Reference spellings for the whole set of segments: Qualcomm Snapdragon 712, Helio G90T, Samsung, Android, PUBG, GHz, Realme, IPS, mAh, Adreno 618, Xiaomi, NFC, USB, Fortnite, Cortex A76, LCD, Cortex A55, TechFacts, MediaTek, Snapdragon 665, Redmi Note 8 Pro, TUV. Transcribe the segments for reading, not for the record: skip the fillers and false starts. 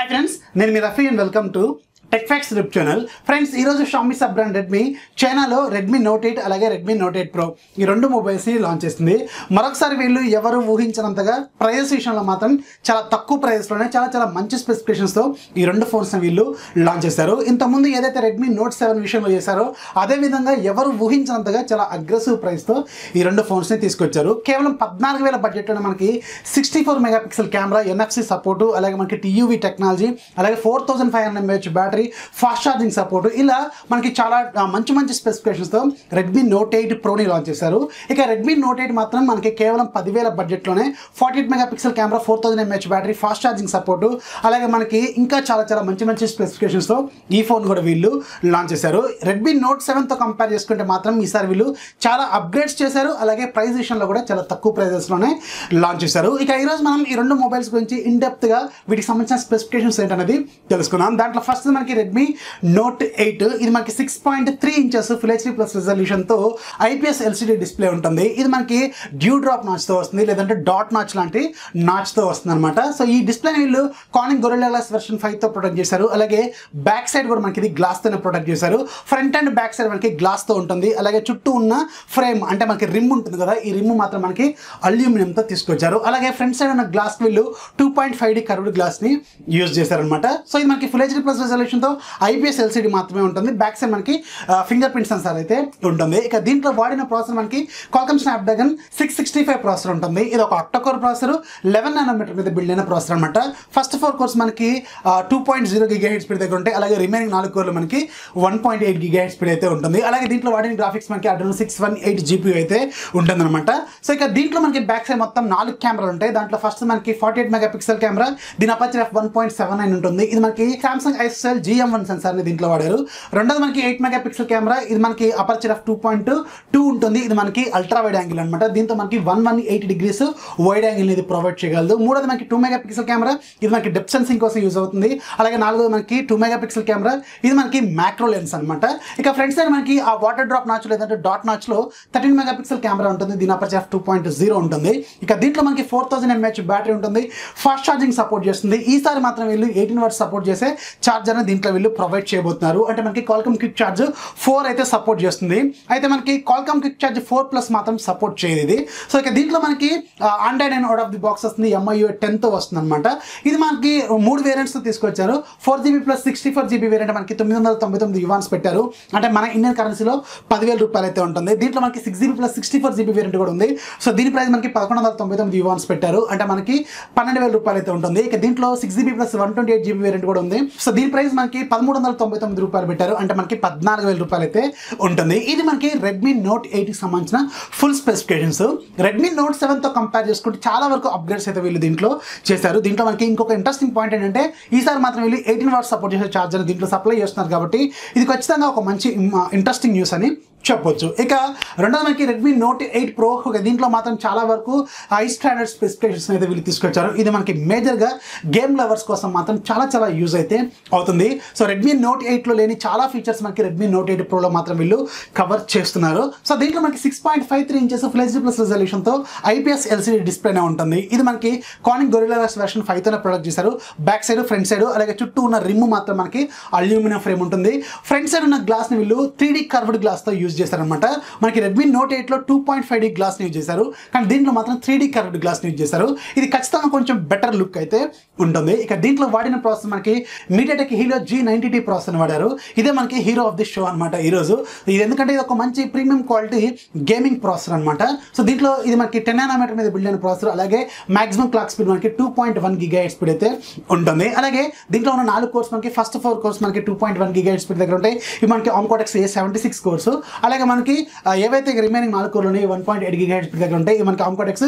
Hi friends, నేను మీ Rafi and welcome to tech facts rip channel. Friends, ఈరోజు Xiaomi sub brand Redmi చైనాలో Redmi Note 8 అలాగే Redmi Note 8 pro ఈ రెండు మొబైల్స్ని లాంచ్ చేసింది. మరొకసారి వీళ్ళు ఎవరు ఊహించినంతగా ప్రైజెస్ విషయంలో మాత్రం చాలా తక్కువ ప్రైజెస్లోనే చాలా మంచి స్పెసిఫికేషన్స్తో ఈ రెండు ఫోన్స్ని వీళ్ళు లాంచ్ చేశారు. ఇంతకుముందు ఏదైతే రెడ్మీ నోట్ 7 విషయంలో చేశారో అదేవిధంగా ఎవరు ఊహించినంతగా చాలా అగ్రెసివ్ ప్రైస్తో ఈ రెండు ఫోన్స్ని తీసుకొచ్చారు. కేవలం 14,000 బడ్జెట్లోనే మనకి 64 మెగాపిక్సెల్ కెమెరా, NFC సపోర్టు, అలాగే మనకి TUV టెక్నాలజీ, అలాగే 4500 mAh battery, fast charging support, ఇలా మనకి చాలా మంచి మంచి స్పెసిఫికేషన్స్తో రెడ్మీ నోట్ 8 ప్రోని లాంచ్ చేశారు. ఇక రెడ్మీ నోట్ 8 మాత్రం మనకి కేవలం 10,000 బడ్జెట్లోనే 48 megapixel camera, 4000 mAh battery, fast charging support, అలాగే మనకి ఇంకా చాలా మంచి మంచి స్పెసిఫికేషన్స్తో ఈ ఫోన్ కూడా వీళ్ళు లాంచ్ చేశారు. రెడ్మీ నోట్ 7తో కంపేర్ చేసుకుంటే మాత్రం ఈసారి వీళ్ళు చాలా అప్గ్రేడ్స్ చేశారు. అలాగే ప్రైస్ విషయంలో కూడా చాలా తక్కువ ప్రైజెస్లోనే లాంచ్ చేశారు. ఇక ఈరోజు మనం ఈ రెండు మొబైల్స్ గురించి ఇన్డెప్త్గా వీటికి సంబంధించిన స్పెసిఫికేషన్స్ ఏంటనేది తెలుసుకున్నాం. దాంట్లో ఫస్ట్ మనకి రెడ్మీ నోట్ 8, ఇది మనకి 6.3 ఇంచెస్ ఫుల్ హెచ్డి ప్లస్ రిజల్యూషన్తో IPS LCD డిస్ప్లే ఉంటుంది. ఇది మనకి డ్యూ డ్రాప్ నాచ్తో వస్తుంది, లేదంటే డాట్ నాచ్ లాంటి నాచ్తో వస్తుంది అనమాట. సో ఈ డిస్ప్లే వీళ్ళు కానింగ్ గొరిల్లా గ్లాస్ వెర్షన్ 5తో ప్రొటెక్ట్ చేశారు. అలాగే బ్యాక్ సైడ్ కూడా మనకి ఇది గ్లాస్తోనే ప్రొటెక్ట్ చేశారు. ఫ్రంట్ అండ్ బ్యాక్ సైడ్ మనకి గ్లాస్తో ఉంటుంది. అలాగే చుట్టూ ఉన్న ఫ్రేమ్ అంటే మనకి రిమ్ ఉంటుంది కదా, ఈ రిమ్ మాత్రం మనకి అల్యూమినియంతో తీసుకొచ్చారు. అలాగే ఫ్రంట్ సైడ్ ఉన్న గ్లాస్ వీళ్ళు 2.5D కర్వ్డ్ గ్లాస్ని యూజ్ చేశారనమాట. సో ఇది మనకి ఫుల్ హెచ్డి ప్లస్ తో IPS LCD మాత్రమే ఉంటుంది. బ్యాక్ సైడ్ మనకి ఫింగర్ ప్రింట్ సెన్సార్ అయితే ఉంటుంది. ఇక దీంట్లో వాడిన ప్రాసెసర్ మనకి క్వాల్కమ్ స్నాప్డ్రాగన్ 665 ప్రాసెసర్ ఉంటుంది. ఇది ఒక ఆక్టోకోర్ ప్రాసెసర్, 11 నానోమీటర్ మీద బిల్డ్ అయిన ప్రాసెసర్ అనమాట. ఫస్ట్ 4 కోర్స్ మనకి 2.0 GHz స్పీడ్ దగ్గర ఉంటాయి. అలాగే రిమైనింగ్ 4 కోర్లు మనకి 1.8 GHz స్పీడ్ అయితే ఉంటుంది. అలాగే దీంట్లో వాడిన గ్రాఫిక్స్ మనకి Adreno 618 GPU అయితే ఉంటుంది అనమాట. సో ఇక దీంట్లో మనకి బ్యాక్ సైడ్ మొత్తం 4 కెమెరాలు ఉంటాయి. దాంట్లో ఫస్ట్ మనకి 48 మెగాపిక్సెల్ కెమెరా, దీని అపర్చర్ f 1.79 ఉంటుంది. ఇది మనకి Samsung GM1 సెన్సార్ని దీంట్లో వాడారు. రెండోది మనకి 8 మెగాపిక్సెల్ కెమెరా, ఇది మనకి అపర్చర్ ఆఫ్ 2.2 ఉంటుంది. ఇది మనకి అల్ట్రా వైడ్ యాంగిల్ అనమాట. దీంతో మనకి 118 డిగ్రీస్ వైడ్ యాంగిల్ని ఇది ప్రొవైడ్ చేయగలదు. మూడోది మనకి 2 మెగాపిక్సెల్ కెమెరా, ఇది మనకి డెప్త్ సెన్సింగ్ కోసం యూజ్ అవుతుంది. అలాగే నాలుగోది మనకి 2 మెగాపిక్సెల్ కెమెరా, ఇది మనకి మ్యాక్రో లెన్స్ అనమాట. ఇక ఫ్రంట్ సైడ్ మనకి ఆ వాటర్ డ్రాప్ నాచ్ లేదంటే డాట్ నాచ్లో 13 మెగాపిక్సెల్ కెమెరా ఉంటుంది. దీని అపర్చర్ ఆఫ్ 2.0 ఉంటుంది. ఇక దీంట్లో మనకి 4000 mAh బ్యాటరీ ఉంటుంది. ఫాస్ట్ ఛార్జింగ్ సపోర్ట్ చేస్తుంది. ఈసారి మాత్రం వీళ్ళు 18 వాట్స్ సపోర్ట్ చేసే ఛార్జర్ దీంట్లో వీళ్ళు ప్రొవైడ్ చేయబోతున్నారు. అంటే మనకి కాల్కమ్ క్విక్ ఛార్జ్ 4 అయితే సపోర్ట్ చేస్తుంది. అయితే మనకి కాల్కమ్ క్విక్ ఛార్జ్ 4+ మాత్రం సపోర్ట్ చేయదు ఇది. సో ఇక దీంట్లో మనకి Android and out of the box వస్తుంది, MIUI 10తో వస్తుంది అనమాట. ఇది మనకి 3 వేరియంట్స్తో తీసుకొచ్చారు. 4GB ప్లస్ 64GB వేరియంట్ మనకి 999 యువాన్స్ పెట్టారు. అంటే మన ఇండియన్ కరెన్సీలో 10,000 రూపాయలు అయితే ఉంటుంది. దీంట్లో మనకి 6GB ప్లస్ 64GB వేరియంట్ కూడా ఉంది. సో దీని ప్రైస్ మనకి 1199 యువాన్స్ పెట్టారు. అంటే మనకి 12,000 రూపాయలు అయితే ఉంటుంది. ఇక దీంట్లో 6GB ప్లస్ 128GB వేరియంట్ కూడా ఉంది. సో దీని ప్రైస్ మనకి 1,399 రూపాయలు పెట్టారు. అంటే మనకి 14,000 రూపాయలు అయితే ఉంటుంది. ఇది మనకి రెడ్మీ నోట్ 8కి సంబంధించిన ఫుల్ స్పెసిఫికేషన్స్. రెడ్మీ నోట్ 7తో కంపేర్ చేసుకుంటే చాలా వరకు అప్గ్రేడ్స్ అయితే వీళ్ళు దీంట్లో చేశారు. దీంట్లో మనకి ఇంకొక ఇంట్రెస్టింగ్ పాయింట్ ఏంటంటే ఈసారి మాత్రం వీళ్ళు 18 వాట్స్ సపోర్ట్ చేసే ఛార్జర్ దీంట్లో సప్లై చేస్తున్నారు. కాబట్టి ఇది ఖచ్చితంగా ఒక మంచి ఇంట్రెస్టింగ్ న్యూస్ అని చెప్పొచ్చు. ఇక రెండోది మనకి రెడ్మీ నోట్ 8 ప్రో, దీంట్లో మాత్రం చాలా వరకు హై స్టాండర్డ్ స్పెసిఫికేషన్స్ అయితే వీళ్ళు తీసుకొచ్చారు. ఇది మనకి మేజర్గా గేమ్ లవర్స్ కోసం మాత్రం చాలా యూజ్ అయితే అవుతుంది. సో రెడ్మీ నోట్ 8లో లేని చాలా ఫీచర్స్ మనకి రెడ్మీ నోట్ 8 ప్రోలో మాత్రం వీళ్ళు కవర్ చేస్తున్నారు. సో దీంట్లో మనకి 6.53 ఇంచెస్ ఫుల్ హెచ్డి ప్లస్ రిజల్యూషన్తో IPS LCD డిస్ప్లేనే ఉంటుంది. ఇది మనకి కానింగ్ గొరిల్లా గ్లాస్ వెర్షన్ 5తోనే ప్రొడక్ట్ చేశారు. బ్యాక్ సైడ్, ఫ్రంట్ సైడ్, అలాగే చుట్టూ ఉన్న రిమ్ మాత్రం మనకి అల్యూమినియం ఫ్రేమ్ ఉంటుంది. ఫ్రంట్ సైడ్ ఉన్న గ్లాస్ని వీళ్ళు 3D కర్వ్డ్ గ్లాస్తో యూజ్ చేశారనమాట. మనకి రెడ్మీ నోట్ 8లో 2.5D గ్లాస్ని యూజ్ చేశారు, కానీ దీంట్లో మాత్రం 3D కర్వ్డ్ గ్లాస్ని యూజ్ చేశారు. ఇది ఖచ్చితంగా కొంచెం బెటర్ లుక్ అయితే ఉంటుంది. ఇక దీంట్లో వాడిన ప్రాసెసర్ మనకి MediaTek Helio G90T ప్రాసెసర్ వాడారు. ఇదే మనకి హీరో ఆఫ్ ది షో అనమాట ఈరోజు. ఇది ఎందుకంటే ఇది ఒక మంచి ప్రీమియం క్వాలిటీ గేమింగ్ ప్రాసెసర్ అనమాట. సో దీంట్లో ఇది మనకి 10 నానోమీటర్ మీద బిల్డ్ అయిన ప్రాసెసర్. అలాగే మాక్సిమం క్లాక్ స్పీడ్ మనకి 2.1 GHz స్పీడ్ అయితే ఉంటుంది. అలాగే దీంట్లో ఉన్న 4 కోర్స్ మనకి ఫస్ట్ 4 కోర్స్ మనకి 2.1 GHz స్పీడ్ దగ్గర ఉంటాయి. ఇవి మనకి ARM Cortex A76 కోర్సు. అలాగే మనకి ఏవైతే రిమైనింగ్ 4 కోర్లు 1.8 GHz స్పీడ్ దగ్గర ఉంటాయి. మనకి ARM Cortex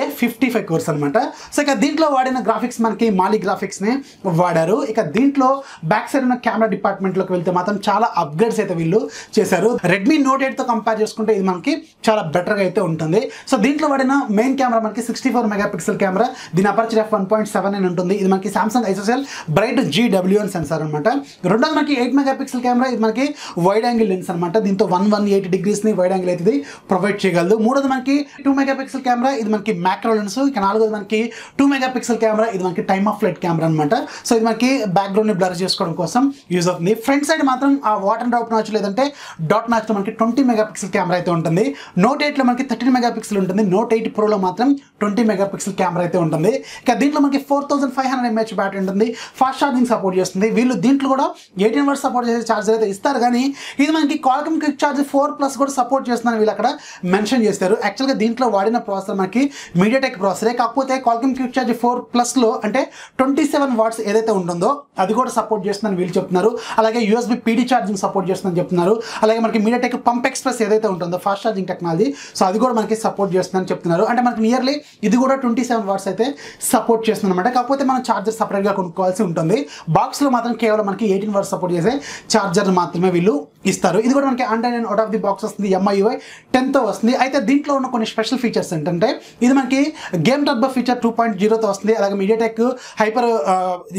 A55 కోర్స్ అనమాట. సో ఇక దీంట్లో వాడిన గ్రాఫిక్స్ మనకి మాలి గ్రాఫిక్స్ని వాడారు. ఇక దీంట్లో బ్యాక్ సైడ్ ఉన్న కెమెరా డిపార్ట్మెంట్లోకి వెళ్తే మాత్రం చాలా అప్గ్రేడ్స్ అయితే వీళ్ళు చేశారు. రెడ్మీ నోట్ 8తో కంపేర్ చేసుకుంటే ఇది మనకి చాలా బెటర్గా అయితే ఉంటుంది. సో దీంట్లో వాడిన మెయిన్ కెమెరా మనకి 64 మెగాపిక్సెల్ కెమెరా, దీని అపర్చర్ ఆఫ్ 1.79 ఉంటుంది. ఇది మనకి Samsung ISOCELL bright GWN sensor అనమాట. రెండోది మనకి 8 మెగాపిక్సెల్ కెమెరా, ఇది మనకి వైడ్ యాంగిల్ లెన్స్ అనమాట. దీంతో 1 180 degrees wide angle అయితే ప్రొవైడ్ చేయగలదు. మూడోది మనకి 2 megapixel కెమెరా, ఇది మనకి మ్యాక్రో లెన్స్. ఇక నాలుగోది మనకి 2 megapixel కెమెరా, ఇది మనకి టైమ్ ఆఫ్ ఫ్లైట్ కెమెరా అనమాట. సో ఇది మనకి బ్యాక్గ్రౌండ్ ని బ్లర్ చేసుకోవడం కోసం యూజ్ అవుతుంది. ఫ్రంట్ సైడ్ మాత్రం ఆ వాటర్ డ్రాప్ నాచ్ లేదంటే డాట్ నాచ్ లో మనకి 20 megapixel కెమెరా అయితే ఉంటుంది. నోట్ 8 లో మనకి 13 megapixel ఉంటుంది. నోట్ 8 Pro లో మాత్రం 20 megapixel కెమెరా అయితే ఉంటుంది. ఇక దీంట్లో మనకి 4500 mAh బ్యాటరీ ఉంటుంది. ఫాస్ట్ ఛార్జింగ్ సపోర్ట్ చేస్తుంది. వీళ్ళు దీంట్లో కూడా 18 watts సపోర్ట్ చేసే ఛార్జర్ అయితే ఇస్తారు, కానీ ఇది మనకి Qualcomm క్విక్ ఛార్జ్ 4+ కూడా సపోర్ట్ చేస్తుందని వీళ్ళు అక్కడ మెన్షన్ చేస్తారు. యాక్చువల్గా దీంట్లో వాడిన ప్రాసెసర్ మనకి మీడియాటెక్ ప్రాసెసరే, కాకపోతే Qualcomm క్విక్ ఛార్జ్ 4+లో అంటే 27 watts ఏదైతే ఉంటుందో అది కూడా సపోర్ట్ చేస్తుందని వీళ్ళు చెప్తున్నారు. అలాగే USB PD ఛార్జింగ్ సపోర్ట్ చేస్తుందని చెప్తున్నారు. అలాగే మనకి మీడియాటెక్ పంప్ ఎక్స్ప్రెస్ ఏదైతే ఉంటుందో ఫాస్ట్ ఛార్జింగ్ టెక్నాలజీ, సో అది కూడా మనకి సపోర్ట్ చేస్తుందని చెప్తున్నారు. అంటే మనకి నియర్లీ ఇది కూడా 27 watts అయితే సపోర్ట్ చేస్తుంది అనమాట. కాకపోతే మనం ఛార్జర్ సపరేట్గా కొనుక్కోవాల్సి ఉంటుంది. బాక్స్లో మాత్రం కేవలం మనకి 18 watts సపోర్ట్ చేసే ఛార్జర్ మాత్రమే వీళ్ళు ఇస్తారు. ఇది కూడా మనకి online and out of the box వస్తుంది. MIUI 10తో వస్తుంది. అయితే దీంట్లో ఉన్న కొన్ని స్పెషల్ ఫీచర్స్ ఏంటంటే ఇది మనకి గేమ్ టర్బో ఫీచర్ 2.0తో వస్తుంది. అలాగే మీడియాటెక్ హైపర్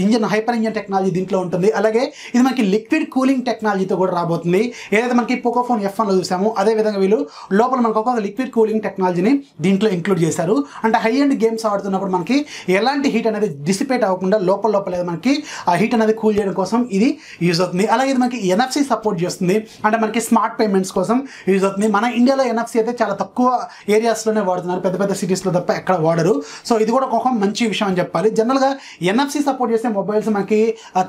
ఇంజన్ టెక్నాలజీ దీంట్లో ఉంటుంది. అలాగే ఇది మనకి లిక్విడ్ కూలింగ్ టెక్నాలజీతో కూడా రాబోతుంది. ఏదైతే మనకి పోకోఫోన్ F1లో చూసాము, అదేవిధంగా వీళ్ళు లోపల మనకు ఒక లిక్విడ్ కూలింగ్ టెక్నాలజీని దీంట్లో ఇంక్లూడ్ చేశారు. అంటే హై అండ్ గేమ్స్ ఆడుతున్నప్పుడు మనకి ఎలాంటి హీట్ అనేది డిసిపేట్ అవ్వకుండా లోపల మనకి ఆ హీట్ అనేది కూల్ చేయడం కోసం ఇది యూజ్ అవుతుంది. అలాగే ఇది మనకి NFC సపోర్ట్ చేస్తుంది. అంటే మనకి స్మార్ట్ పేమెంట్స్ కోసం యూజ్ అవుతుంది. మన ఇండియాలో NFC అయితే చాలా తక్కువ ఏరియాస్లోనే వాడుతున్నారు, పెద్ద పెద్ద సిటీస్లో తప్ప ఎక్కడ వాడరు. సో ఇది కూడా ఒక మంచి విషయం అని చెప్పాలి. జనరల్గా NFC సపోర్ట్ చేసే మొబైల్స్ మనకి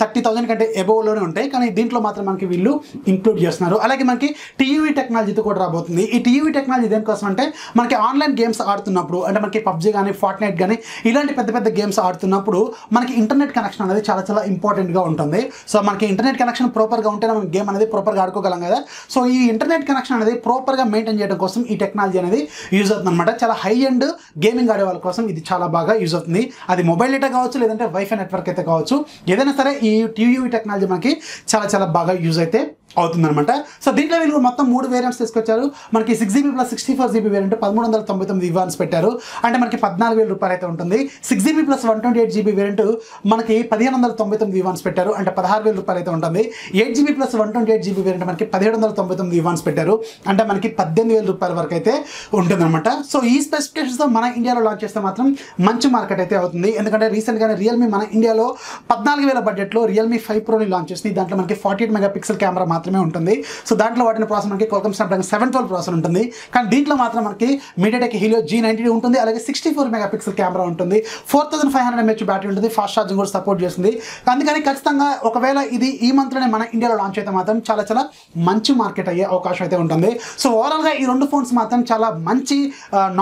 30,000 కంటే అబోవ్లోనే ఉంటాయి, కానీ దీంట్లో మాత్రం మనకి వీళ్ళు ఇంక్లూడ్ చేస్తున్నారు. అలాగే మనకి TUV టెక్నాలజీతో కూడా రాబోతుంది. ఈ TUV టెక్నాలజీ దేనికోసం అంటే మనకి ఆన్లైన్ గేమ్స్ ఆడుతున్నప్పుడు, అంటే మనకి PUBG కానీ Fortnite కానీ ఇలాంటి పెద్ద పెద్ద గేమ్స్ ఆడుతున్నప్పుడు మనకి ఇంటర్నెట్ కనెక్షన్ అనేది చాలా చాలా ఇంపార్టెంట్గా ఉంటుంది. సో మనకి ఇంటర్నెట్ కనెక్షన్ ప్రాపర్గా ఉంటేనే మనం గేమ్ అనేది ప్రాపర్గా ఆడుకోగలం కదా. సో ఈ ఇంటర్నెట్ కనెక్షన్ అనేది ప్రాపర్గా మెయింటైన్ చేయడం కోసం ఈ టెక్నాలజీ అనేది యూజ్ అవుతుంది అనమాట. చాలా హై అండ్ గేమింగ్ ఆడే వాళ్ళ కోసం ఇది చాలా బాగా యూజ్ అవుతుంది. అది మొబైల్ డేటా కావచ్చు, లేదంటే వైఫై నెట్వర్క్ అయితే కావచ్చు, ఏదైనా సరే ఈ TUV టెక్నాలజీ మనకి చాలా చాలా బాగా యూజ్ అయితే అవుతుందనమాట. సో దీంట్లో వీళ్ళు మొత్తం 3 వేరియంట్స్ తీసుకొచ్చారు. మనకి 6GB + 64GB వేరియంట్ 1399 ఇవ్వాల్సి పెట్టారు. అంటే మనకి 14,000 రూపాయలు అయితే ఉంటుంది. 6GB + 128GB వేరియంట్ మనకి 1,599 ఇవ్వాల్సి పెట్టారు. అంటే 16,000 రూపాయలు అయితే ఉంటుంది. 8GB + 128GB వేరియంట్ మనకి 1,799 ఇవ్వాల్సి పెట్టారు. అంటే మనకి 18,000 రూపాయల వరకు అయితే ఉంటుందన్నమాట. సో ఈ స్పెసిఫికేషన్స్తో మన ఇండియాలో లాంచ్ చేస్తే మాత్రం మంచి మార్కెట్ అయితే అవుతుంది. ఎందుకంటే రీసెంట్గానే రియల్మీ మన ఇండియాలో 14,000 బడ్జెట్లో Realme 5 Proని లాంచ్ చేసింది. దాంట్లో మనకి 48 megapixel కెమెరా మాత్రమే ఉంటుంది. సో దాంట్లో వాటిని ప్రాసెస్ మనకి Qualcomm Snapdragon 712 ప్రాసెస్ ఉంటుంది. కానీ దీంట్లో మాత్రం మనకి MediaTek Helio G90T ఉంటుంది. అలాగే 64 megapixel కెమెరా ఉంటుంది. 4500 mAh బ్యాటరీ ఉంటుంది. ఫాస్ట్ ఛార్జింగ్ కూడా సపోర్ట్ చేస్తుంది. అందుకని ఖచ్చితంగా ఒకవేళ ఇది ఈ మంత్లోనే మన ఇండియాలో లాంచ్ అయితే మాత్రం చాలా చాలా మంచి మార్కెట్ అయ్యే అవకాశం అయితే ఉంటుంది. సో ఓవరాల్గా ఈ 2 ఫోన్స్ మాత్రం చాలా మంచి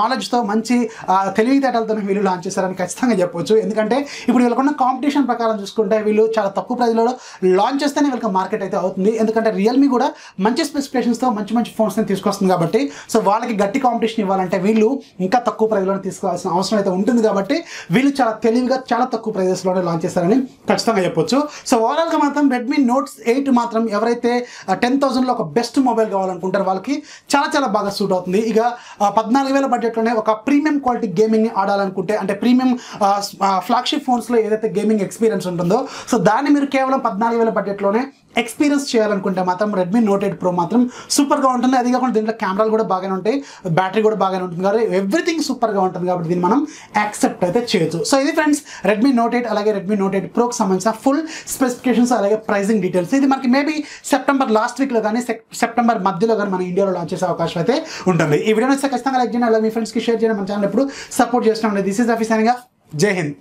నాలెడ్జ్తో, మంచి తెలివితేటలతో వీళ్ళు లాంచ్ చేశారని ఖచ్చితంగా చెప్పవచ్చు. ఎందుకంటే ఇప్పుడు వీళ్ళకున్న కాంపిటీషన్ ప్రకారం చూసుకుంటే వీళ్ళు చాలా తక్కువ ప్రైస్లో లాంచ్ చేస్తేనే వీళ్ళకి మార్కెట్ అయితే అవుతుంది. ఎందుకంటే రియల్మీ కూడా మంచి స్పెసిఫికేషన్స్తో మంచి ఫోన్స్ని తీసుకొస్తుంది కాబట్టి, సో వాళ్ళకి గట్టి కాంపిటీషన్ ఇవ్వాలంటే వీళ్ళు ఇంకా తక్కువ ప్రైస్లోనే తీసుకోవాల్సిన అవసరం అయితే ఉంటుంది. కాబట్టి వీళ్ళు చాలా తెలివిగా చాలా తక్కువ ప్రైజెస్లోనే లాంచ్ చేశారని ఖచ్చితంగా చెప్పొచ్చు. సో ఓవరాల్గా మాత్రం Redmi Note 8 మాత్రం ఎవరైతే 10,000లో ఒక బెస్ట్ మొబైల్ కావాలనుకుంటారో వాళ్ళకి చాలా చాలా బాగా సూట్ అవుతుంది. ఇక 14,000 బడ్జెట్లోనే ఒక ప్రీమియం క్వాలిటీ గేమింగ్ని ఆడాలనుకుంటే, అంటే ప్రీమియం ఫ్లాగ్షిప్ ఫోన్స్లో ఏదైతే గేమింగ్ ఎక్స్పీరియన్స్ ఉంటుందో, సో దాన్ని మీరు కేవలం 14,000 బడ్జెట్లోనే ఎక్స్పీరియన్స్ చేయాలనుకుంటే మాత్రం Redmi Note 8 Pro మాత్రం సూపర్గా ఉంటుంది. అది కాకుండా దీంట్లో కెమెరాలు కూడా బాగానే ఉంటాయి, బ్యాటరీ కూడా బాగానే ఉంటుంది, కాబట్టి ఎవ్రీథింగ్ సూపర్గా ఉంటుంది. కాబట్టి దీన్ని మనం యాక్సెప్ట్ అయితే చేయొచ్చు. సో ఇది ఫ్రెండ్స్ Redmi Note 8 అలాగే Redmi Note 8 Proకి సంబంధించిన ఫుల్ స్పెసిఫికేషన్స్ అలాగే ప్రైజింగ్ డీటెయిల్స్. ఇది మనకి మేబీ September లాస్ట్ వీక్లో కానీ September మధ్యలో కానీ మన ఇండియాలో లాంచ్ చేసే అవకాశం అయితే ఉంటుంది. ఈ వీడియోని వస్తే ఖచ్చితంగా లైక్ చేయండి, అలాగే మీ ఫ్రెండ్స్కి షేర్ చేయండి. మన ఛానల్ ఎప్పుడు సపోర్ట్ చేస్తున్నాం. దిస్ ఈజ్ ఆఫీస్ అనిగా. జై హింద్.